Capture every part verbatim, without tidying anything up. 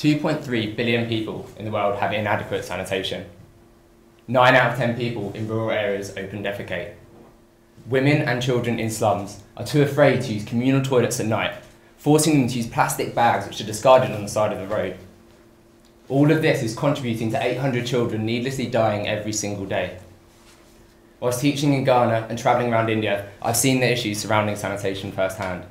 two point three billion people in the world have inadequate sanitation. nine out of ten people in rural areas open defecate. Women and children in slums are too afraid to use communal toilets at night, forcing them to use plastic bags which are discarded on the side of the road. All of this is contributing to eight hundred children needlessly dying every single day. Whilst teaching in Ghana and travelling around India, I've seen the issues surrounding sanitation firsthand.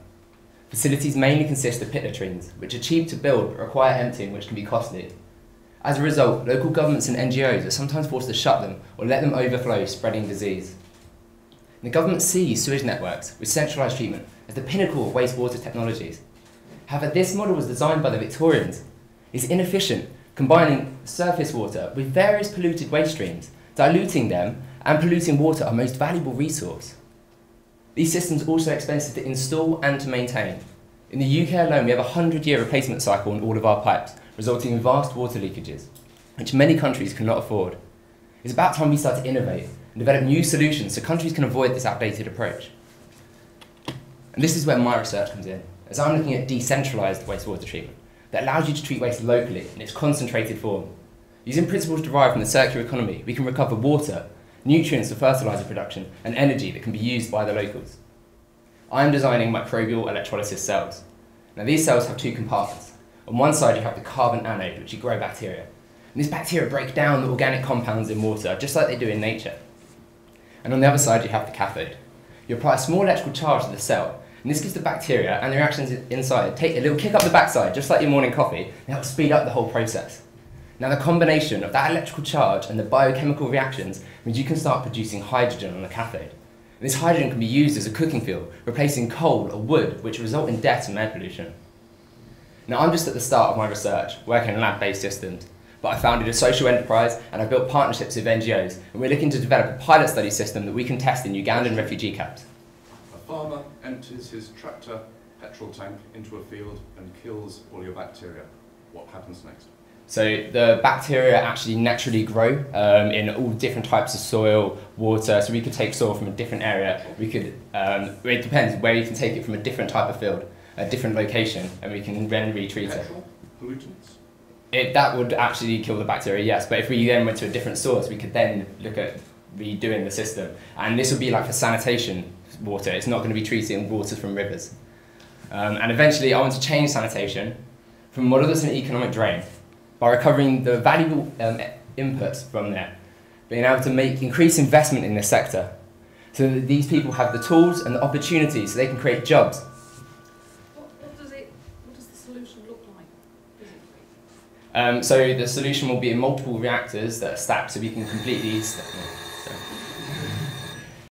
Facilities mainly consist of pit latrines, which are cheap to build but require emptying, which can be costly. As a result, local governments and N G Os are sometimes forced to shut them or let them overflow, spreading disease. The government sees sewage networks with centralised treatment as the pinnacle of wastewater technologies. However, this model was designed by the Victorians. It's inefficient, combining surface water with various polluted waste streams, diluting them and polluting water, our most valuable resource. These systems are also expensive to install and to maintain. In the U K alone, we have a hundred year replacement cycle on all of our pipes, resulting in vast water leakages, which many countries cannot afford. It's about time we start to innovate and develop new solutions so countries can avoid this outdated approach. And this is where my research comes in, as I'm looking at decentralised wastewater treatment that allows you to treat waste locally in its concentrated form. Using principles derived from the circular economy, we can recover water, nutrients for fertiliser production, and energy that can be used by the locals. I am designing microbial electrolysis cells. Now these cells have two compartments. On one side you have the carbon anode, which you grow bacteria. And these bacteria break down the organic compounds in water, just like they do in nature. And on the other side you have the cathode. You apply a small electrical charge to the cell, and this gives the bacteria and the reactions inside take a little kick up the backside, just like your morning coffee, and helps speed up the whole process. Now the combination of that electrical charge and the biochemical reactions means you can start producing hydrogen on the cathode. And this hydrogen can be used as a cooking fuel, replacing coal or wood, which result in death and air pollution. Now I'm just at the start of my research, working on lab-based systems, but I founded a social enterprise and I built partnerships with N G Os, and we're looking to develop a pilot study system that we can test in Ugandan refugee camps. A farmer empties his tractor petrol tank into a field and kills all your bacteria. What happens next? So the bacteria actually naturally grow um, in all different types of soil, water, so we could take soil from a different area, we could, um, it depends where you can take it from a different type of field, a different location, and we can then retreat it. Pollutants? It, that would actually kill the bacteria, yes, but if we then went to a different source, we could then look at redoing the system. And this would be like for sanitation water, it's not going to be treating water from rivers. Um, and eventually I want to change sanitation from a model that's an economic drain, by recovering the valuable um, inputs from there, being able to make increased investment in this sector, so that these people have the tools and the opportunities so they can create jobs. What, what, does, it, what does the solution look like? Um, so the solution will be in multiple reactors that are stacked so we can completely...